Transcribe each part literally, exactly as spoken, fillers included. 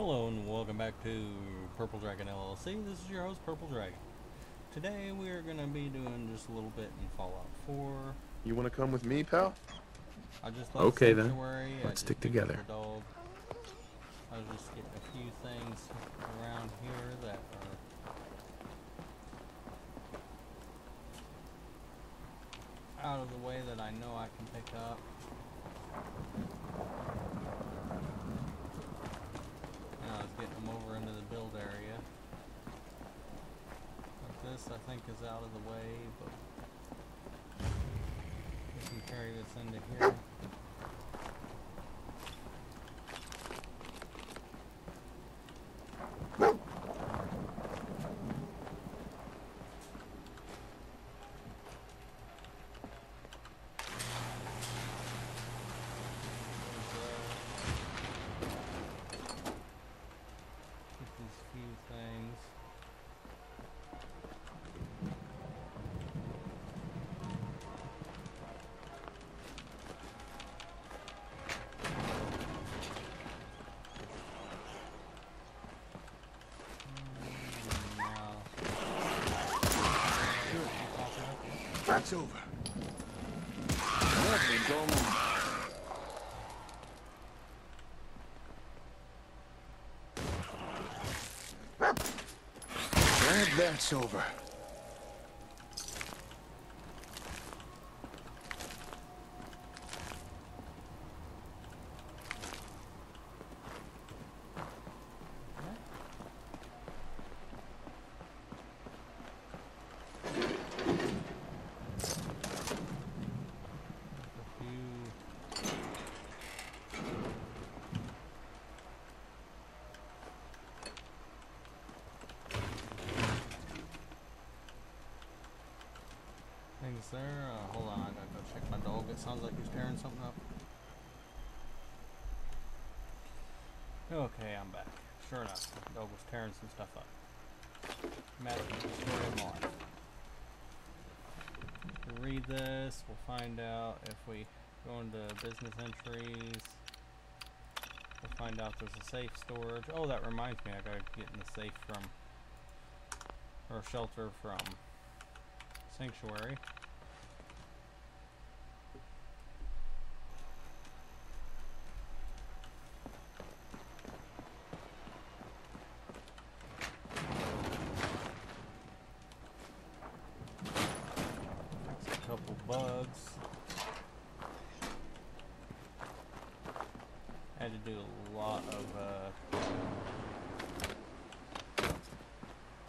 Hello and welcome back to Purple Dragon L L C. This is your host, Purple Dragon. Today we are going to be doing just a little bit in Fallout four. You want to come with me, pal? I just left okay then. Let's I stick together. I was just getting a few things around here that are out of the way that I know I can pick up. I think is out of the way, but we can carry this into here. That's over. Nothing's going on. And that's over. There. Uh, hold on, I gotta go check my dog. It sounds like he's tearing something up. Okay, I'm back. Sure enough, the dog was tearing some stuff up. Matter of fact, we'll read this. We'll find out if we go into business entries. We'll find out there's a safe storage. Oh, that reminds me, I gotta get in the safe from, or shelter from Sanctuary.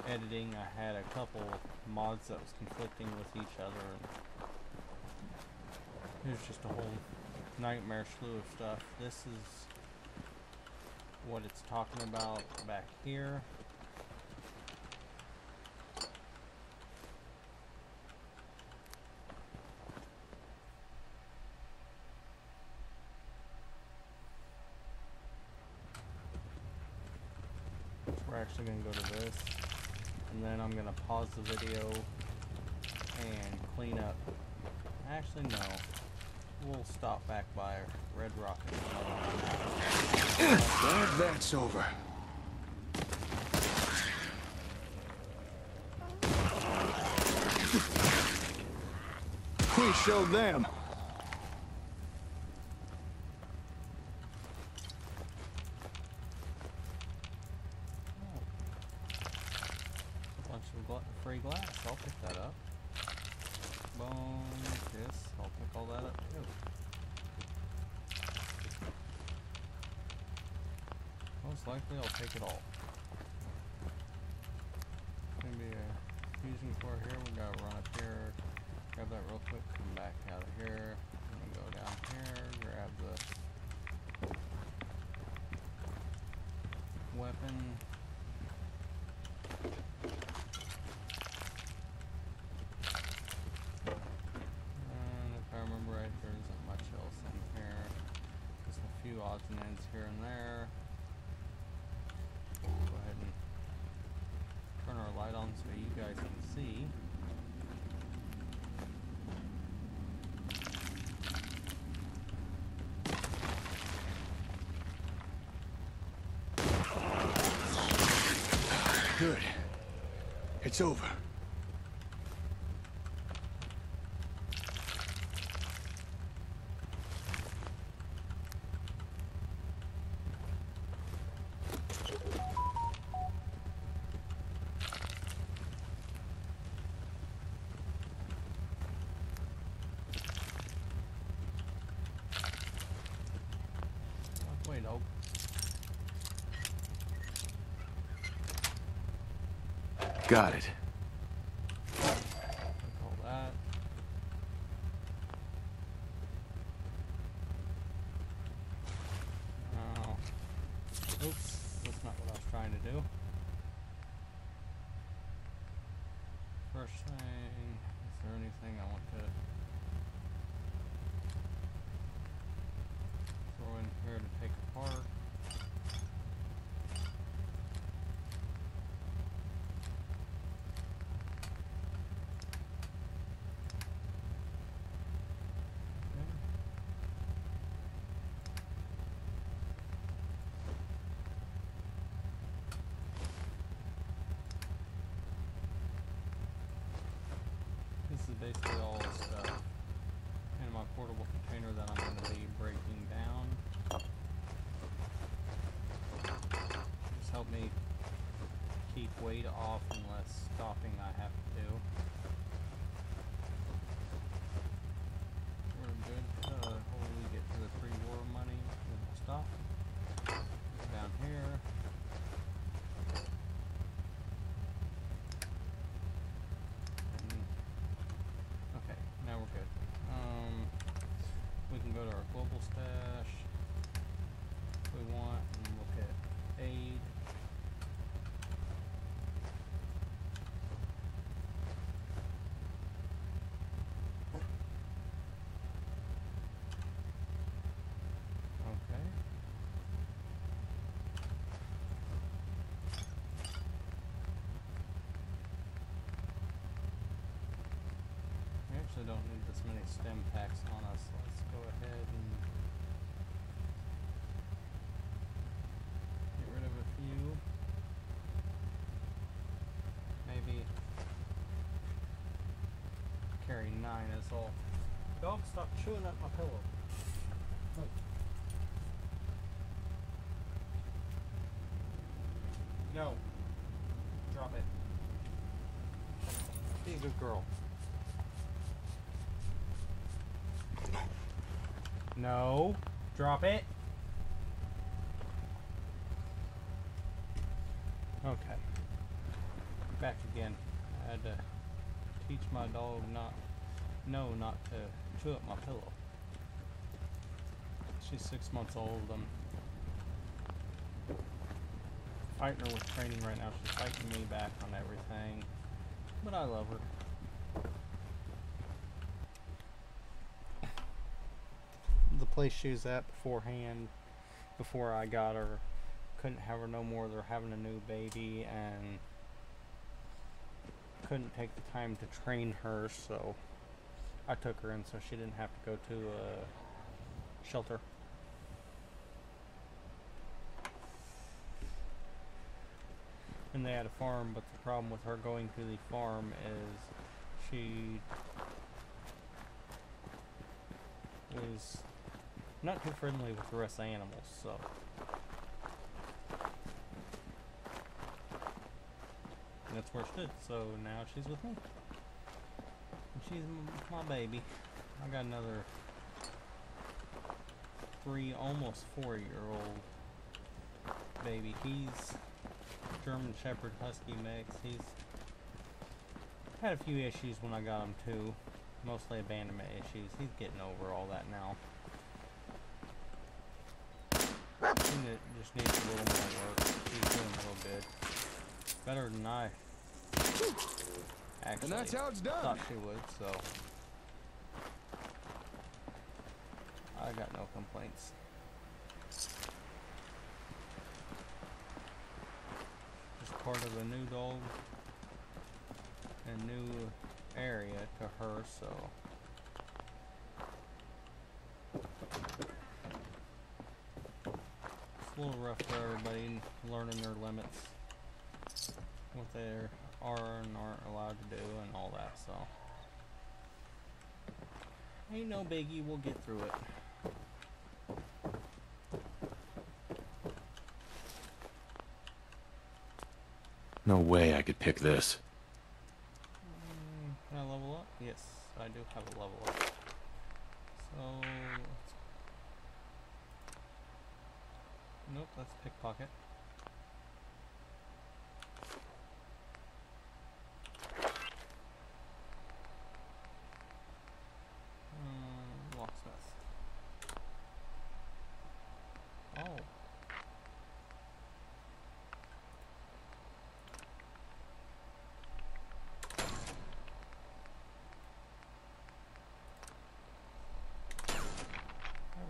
Editing, I had a couple mods that was conflicting with each other, and it was just a whole nightmare slew of stuff. This is what it's talking about back here. We're actually going to go to this. And then I'm going to pause the video and clean up. Actually, no. We'll stop back by Red Rocket. Glad that's over. We showed them. Free glass, I'll pick that up. Boom, this, I'll pick all that up too. Most likely I'll take it all. Maybe a fusion core here, we gotta run up here, grab that real quick, come back out of here, and go down here, grab the weapon. Odds and ends here and there. We'll go ahead and turn our light on so you guys can see. It's over. Got it. All that. Oh. Oops, that's not what I was trying to do. First thing, is there anything I want to throw in here to take apart? Basically all the stuff in my portable container that I'm going to be breaking down. Just help me keep weight off unless stopping I have to do. We're good to hopefully get to the pre-war money, then we'll stop. Down here. I don't need this many stem packs on us. Let's go ahead and get rid of a few. Maybe carry nine is all. Dog, stop chewing at my pillow. Look. No. Drop it. Be a good girl. No, drop it. Okay. Back again. I had to teach my dog not, no, not to chew up my pillow. She's six months old. I'm fighting her with training right now. She's fighting me back on everything. But I love her. Place she was at beforehand, before I got her, couldn't have her no more. They're having a new baby and couldn't take the time to train her, so I took her in so she didn't have to go to a shelter. And they had a farm, but the problem with her going to the farm is she was not too friendly with the rest of the animals, so. And that's where it stood, so now she's with me. And she's my baby. I got another three, almost four year old baby. He's German Shepherd Husky mix. He's had a few issues when I got him too. Mostly abandonment issues. He's getting over all that now. It just needs a little more work. He's doing a little good. Better than I actually and that's how it's done. Thought she would, so I got no complaints. Just part of a new dog and new area to her, so a little rough for everybody learning their limits, what they're are and aren't allowed to do and all that, so ain't no biggie, we'll get through it. No way I could pick this. Um, can I level up? Yes, I do have a level up. So... nope, that's pickpocket. Um, locksmith. Oh.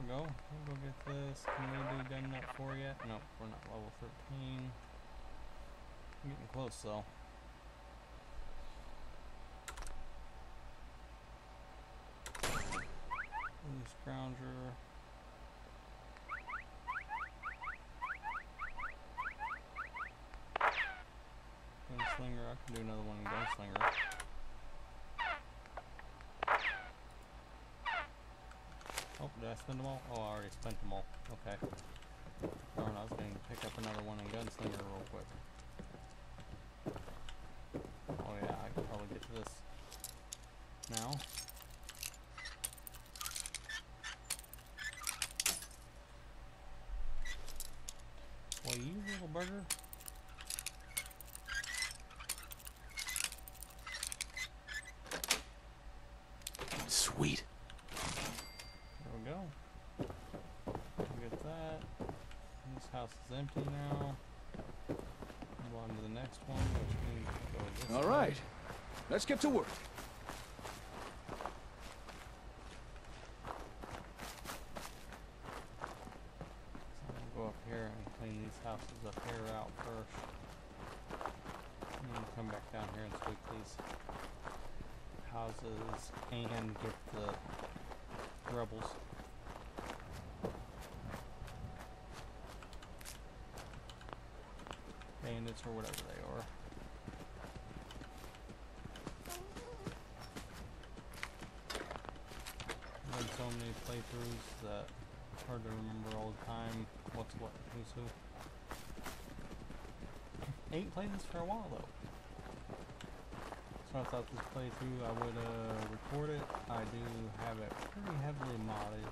Go. We'll go get this. Community done that for yet? Nope, we're not level thirteen. I'm getting close though. Loose grounder. Gunslinger. I can do another one in gunslinger. Oh, did I spend them all? Oh, I already spent them all. Okay. Darn, I was going to pick up another one in gunslinger real quick. Oh yeah, I can probably get to this now. Well, you little burger. Sweet. House is empty now. Move on to the next one, which means go this way. All right, let's get to work. So I'll go up here and clean these houses up here out first. And then come back down here and sweep these houses and get the rebels. Bandits or whatever they are. I've done so many playthroughs that it's hard to remember all the time what's what and who's who. I ain't played this for a while though. So I thought this playthrough I would uh, record it. I do have it pretty heavily modded.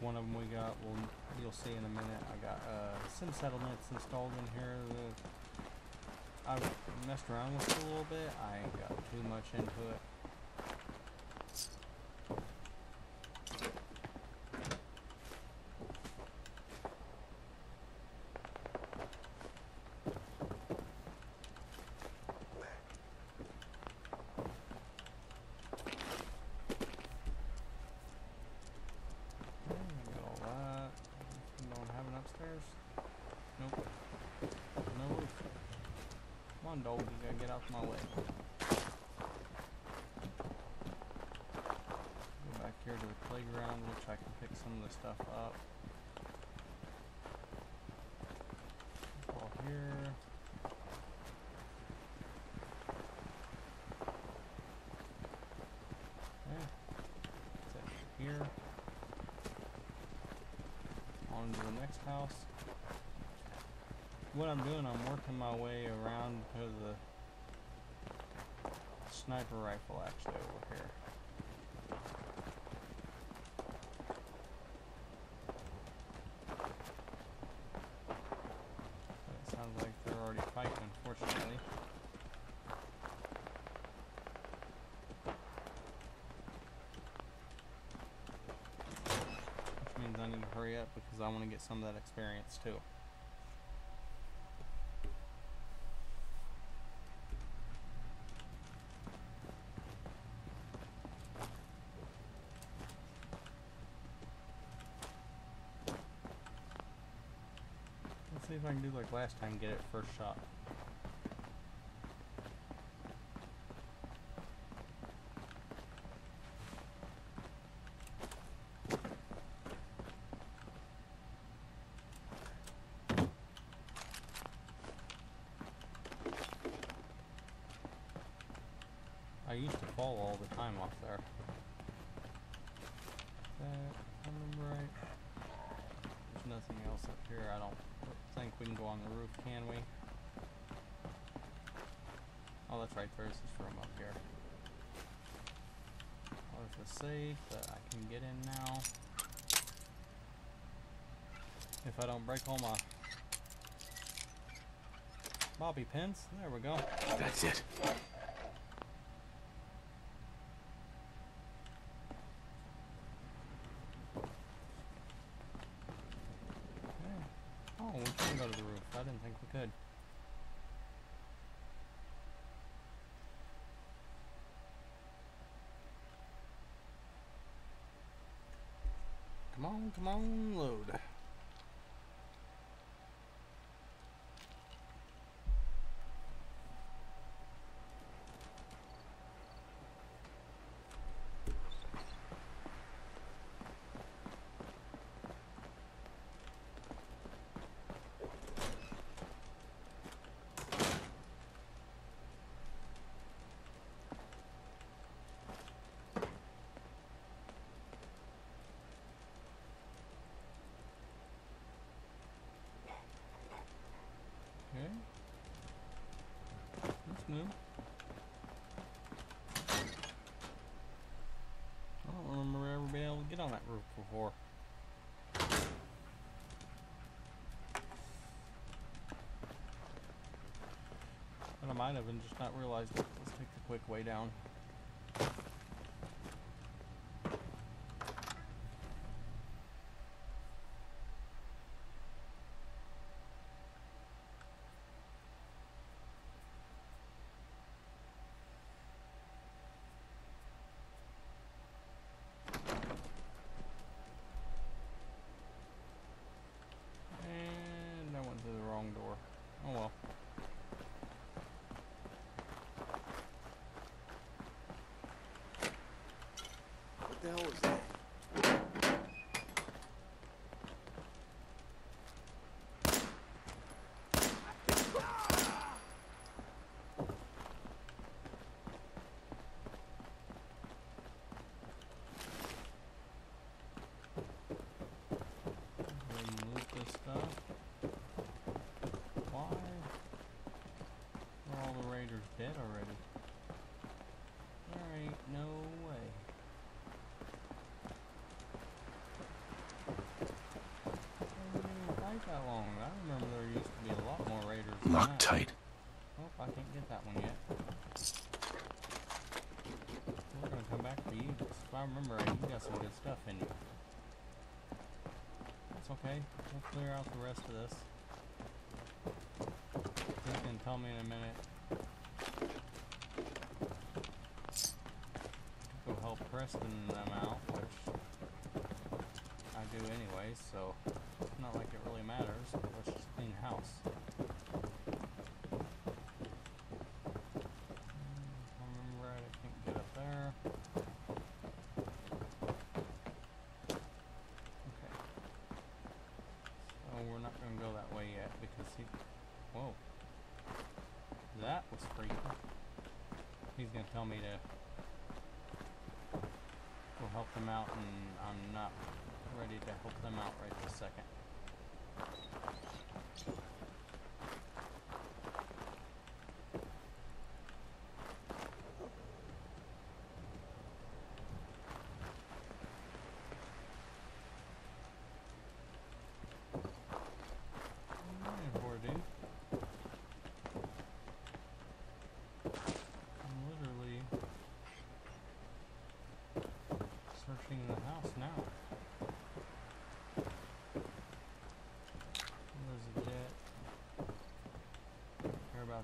One of them we got, we'll, you'll see in a minute. I got uh, Sim Settlements installed in here. The, I messed around with it a little bit. I ain't got too much into it. Nope. No roof. Come on, dog. You gotta get out of my way. Go back here to the playground, which I can pick some of the stuff up. Ball here. Yeah. Set here. On to the next house. What I'm doing, I'm working my way around to the sniper rifle actually over here. It sounds like they're already fighting, unfortunately. Which means I need to hurry up because I want to get some of that experience too. See if I can do like last time, get it first shot. I used to fall all the time off there. That, right. There's nothing else up here. I don't think we can go on the roof, can we? Oh, that's right. There's this room up here. Oh, there's a safe that I can get in now. If I don't break all my bobby pins, there we go. That's it. Oh, we can go to the roof. I didn't think we could. Come on, come on, load. No. I don't remember ever being able to get on that roof before. But I might have and just not realized it. Let's take the quick way down. What the hell is that? That long. I remember there used to be a lot more raiders. Locked tight. Nope, I can't get that one yet. We're gonna come back to you. If I remember right, you got some good stuff in you. That's okay. We'll clear out the rest of this. You can tell me in a minute. Go help Preston them out, which I do anyway, so. Not like it really matters, but let's just clean house. I remember right, I can't get up there. Okay. So we're not going to go that way yet because he... Whoa. That was freaky. He's going to tell me to go help them out, and I'm not ready to help them out right this second.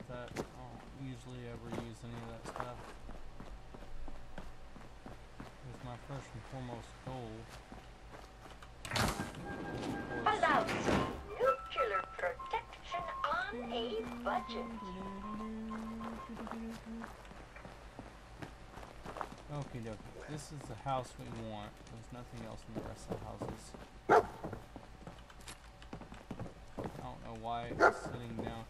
That. I don't usually ever use any of that stuff. It's my first and foremost goal. Allows nuclear protection on a budget. Okie dokie. This is the house we want. There's nothing else in the rest of the houses. I don't know why it's sitting down.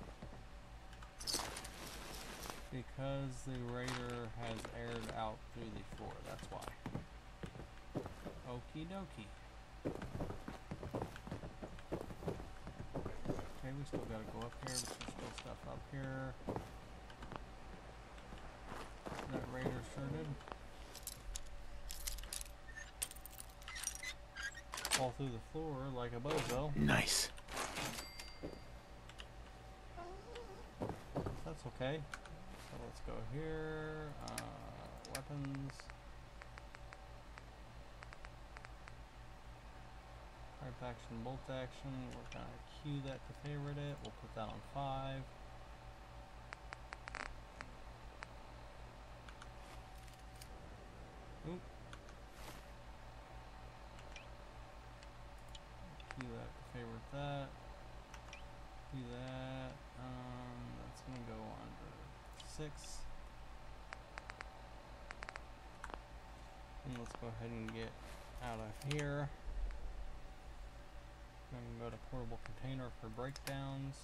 because the raider has aired out through the floor, that's why. Okie dokie. Okay, we still gotta go up here, there's still stuff up here. That raider sure did. Fall through the floor like a bozo. Nice. That's okay. So let's go here. Uh, weapons. Harp action, bolt action. We're going to queue that to favorite it. We'll put that on five. Oop. Queue that to favorite that. Queue that. Um, that's going to go on to six. And let's go ahead and get out of here. I'm going to go to portable container for breakdowns,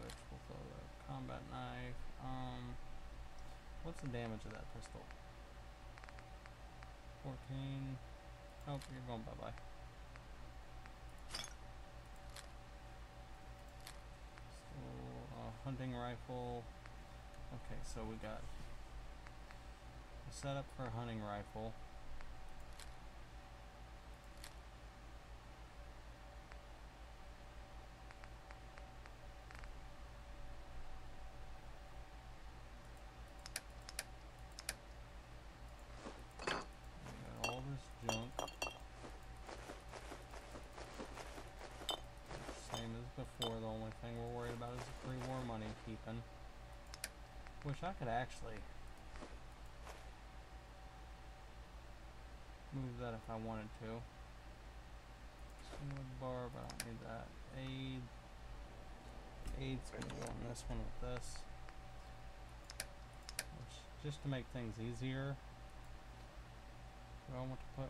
which will throw the combat knife. Um, what's the damage of that pistol? fourteen. Oh, you're going bye-bye. So, uh, hunting rifle. Okay, so we got a setup for a hunting rifle. Wish I could actually move that if I wanted to. Swing with barb, I don't need that. Aid. Aid's going to go on this one with this. Which, just to make things easier, I want to put.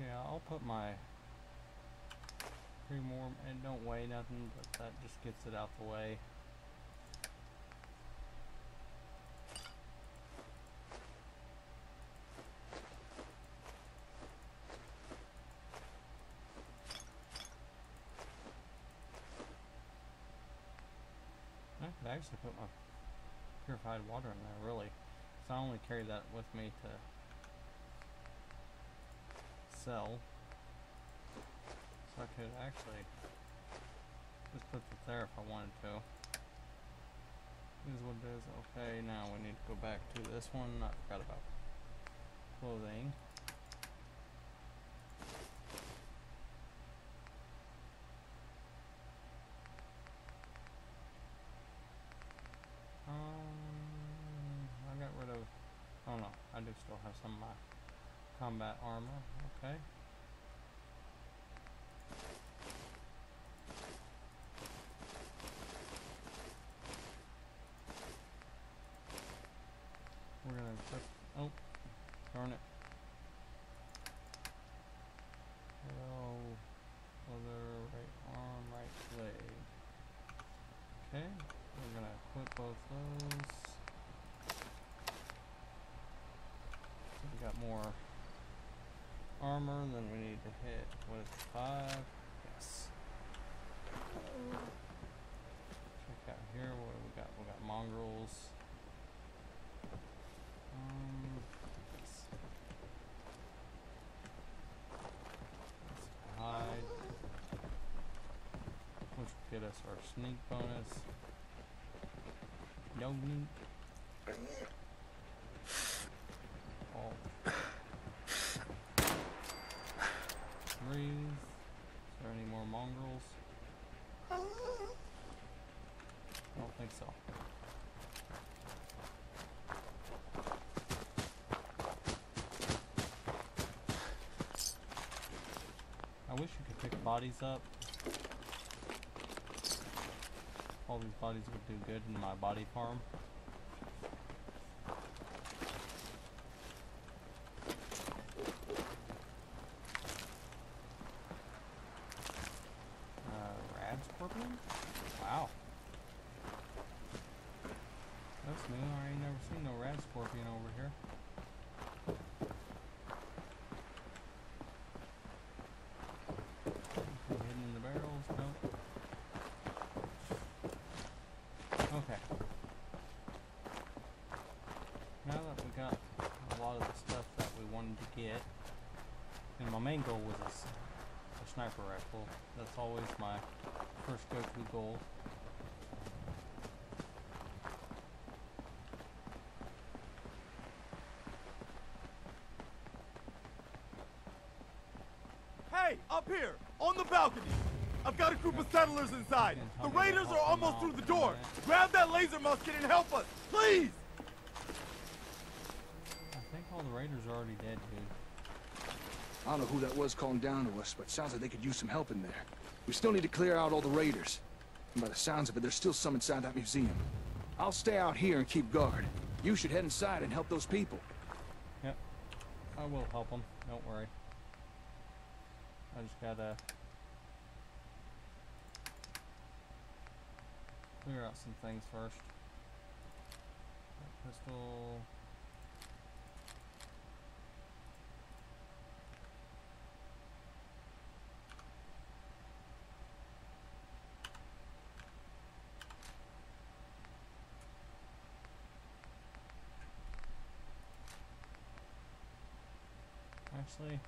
Yeah, I'll put my. Three more, and don't weigh nothing, but that just gets it out the way. I could actually put my purified water in there, really. So I only carry that with me to sell. I could actually just put it there if I wanted to. This is what it is. Okay, now we need to go back to this one. I forgot about clothing. Um, I got rid of. Oh no, I do still have some of my combat armor. Okay. Oh, darn it. Hello, other right arm, right leg. Okay, we're gonna equip both those. So we got more armor than we need to hit with five. Yes. Check out here. What do we got? We got mongrels. Get us our sneak bonus. No need. All threes. Is there any more mongrels? I don't think so. I wish you could pick bodies up. All these bodies would do good in my body farm. Uh, Radsburg? opening? Wow. That's new. I ain't never seen no rat scorpion over here. Hidden in the barrels? Nope. Okay. Now that we got a lot of the stuff that we wanted to get, and my main goal was this. Sniper rifle. That's always my first go-to goal. Hey, up here, on the balcony. I've got a group of settlers inside. The raiders are almost through the door. Grab that laser musket and help us, please. I think all the raiders are already dead, dude. I don't know who that was calling down to us, but it sounds like they could use some help in there. We still need to clear out all the raiders. And by the sounds of it, there's still some inside that museum. I'll stay out here and keep guard. You should head inside and help those people. Yep. I will help them. Don't worry. I just gotta clear out some things first. That pistol... Actually,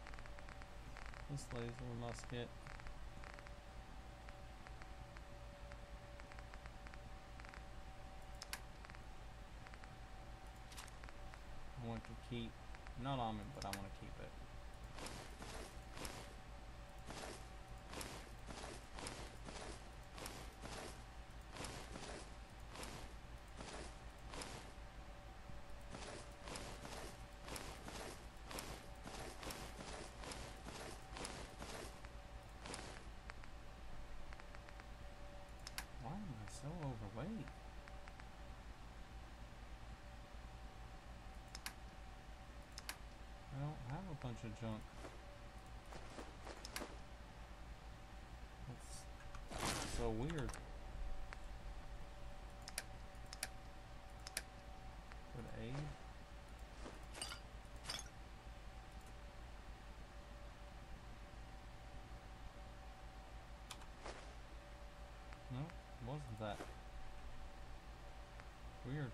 this laser musket. I want to keep, not on me, but I want to keep it. Bunch of junk. That's so weird. Good aid. No, wasn't that weird?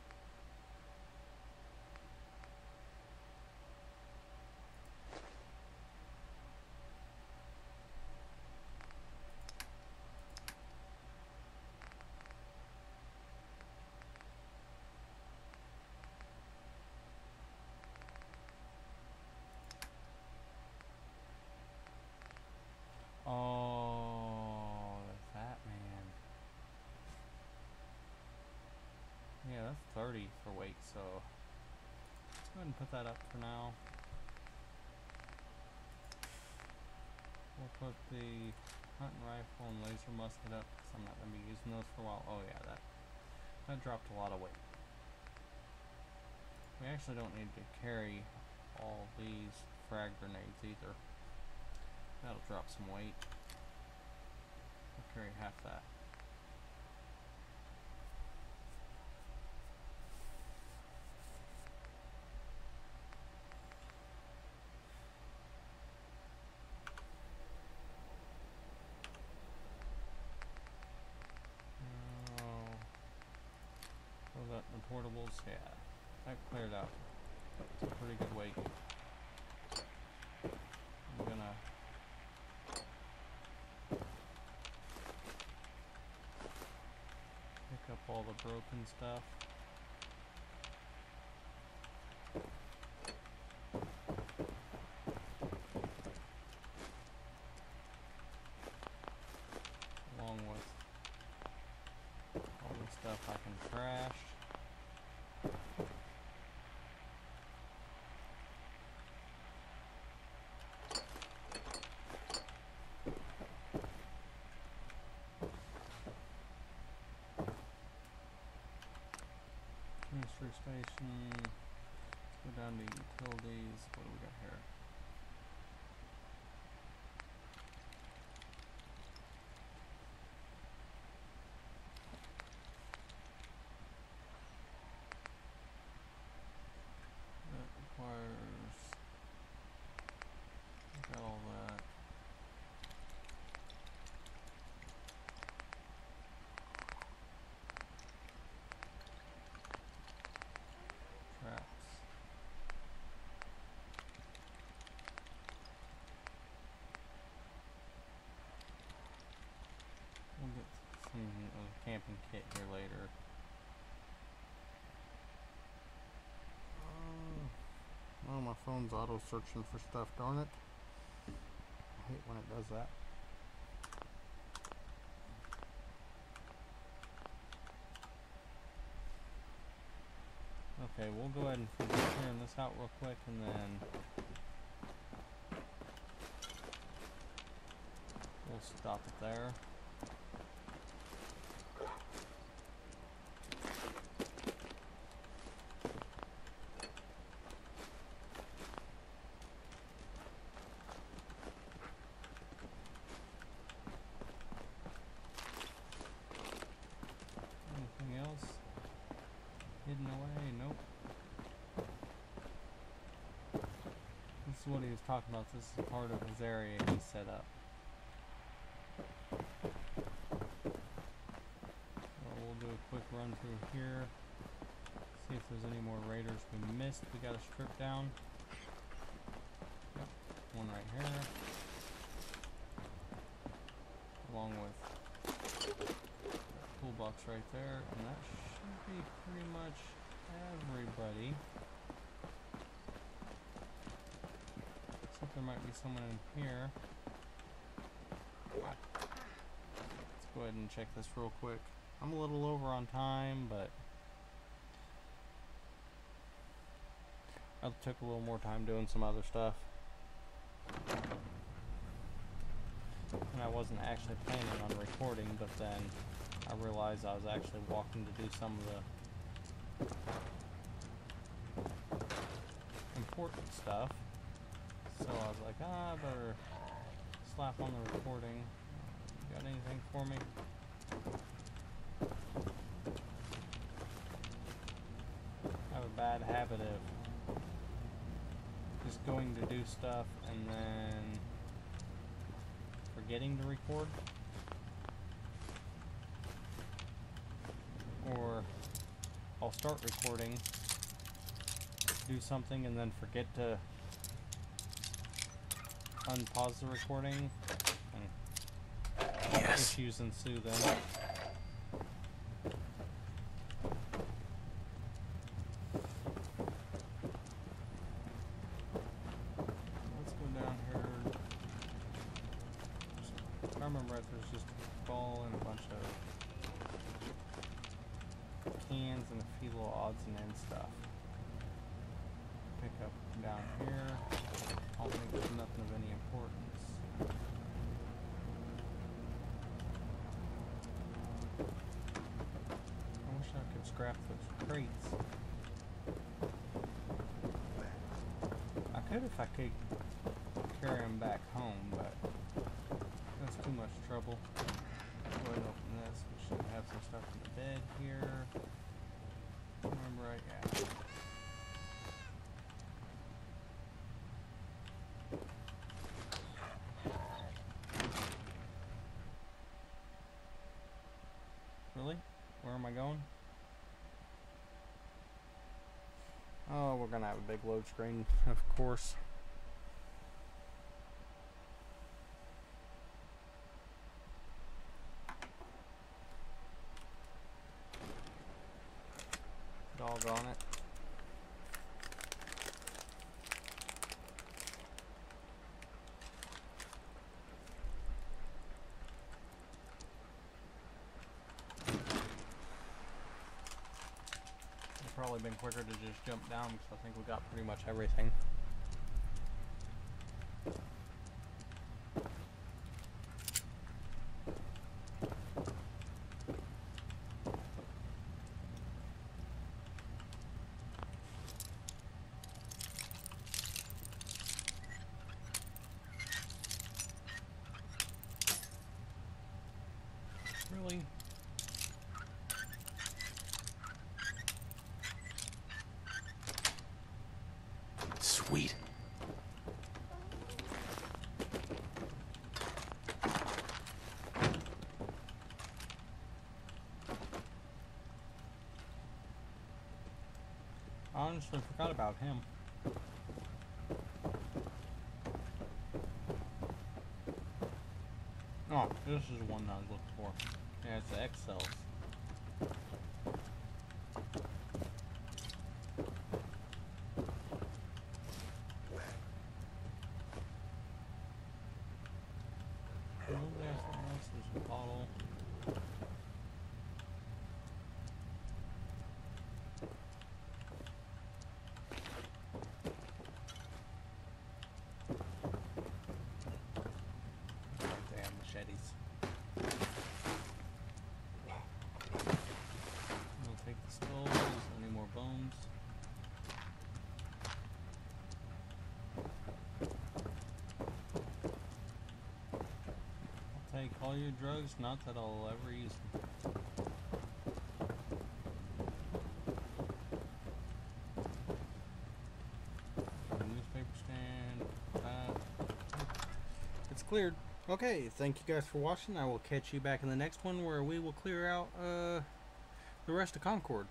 thirty for weight, so let's go ahead and put that up for now. We'll put the hunting rifle and laser musket up because I'm not going to be using those for a while. Oh yeah, that, that dropped a lot of weight. We actually don't need to carry all these frag grenades either. That'll drop some weight. We'll carry half that. Portables, yeah, that cleared up. It's a pretty good weight. I'm gonna pick up all the broken stuff. Along with all the stuff I can trash. Station, let's go down to utilities. What do we got here? camping kit here later. Oh, well, my phone's auto searching for stuff, darn it. I hate when it does that. Okay, we'll go ahead and finish clearing this out real quick, and then we'll stop it there. Anything else hidden away? Nope. This is what he was talking about. This is part of his area he set up. Run through here, see if there's any more raiders we missed. We got a strip down. Yep, one right here, along with that toolbox right there, and that should be pretty much everybody. Except there might be someone in here. Let's go ahead and check this real quick. I'm a little over on time, but I took a little more time doing some other stuff, and I wasn't actually planning on recording, but then I realized I was actually walking to do some of the important stuff, so I was like, ah, I better slap on the recording. You got anything for me? Bad habit of just going to do stuff and then forgetting to record, or I'll start recording, do something, and then forget to unpause the recording, and yes. Issues ensue then. Scrap those crates. I could if I could carry them back home, but that's too much trouble. Let's go ahead and open this. We should have some stuff in the bed here. Remember, right? Yeah. Really? Where am I going? Oh, we're gonna have a big load screen, of course. Dog on it. Probably been quicker to just jump down because I think we got pretty much everything. Really? Honestly, forgot about him. Oh, this is the one I was looking for. Yeah, it's the X cells. take all your drugs, not that I'll ever use them. Newspaper stand, uh, it's cleared. Okay, thank you guys for watching. I will catch you back in the next one where we will clear out uh, the rest of Concord.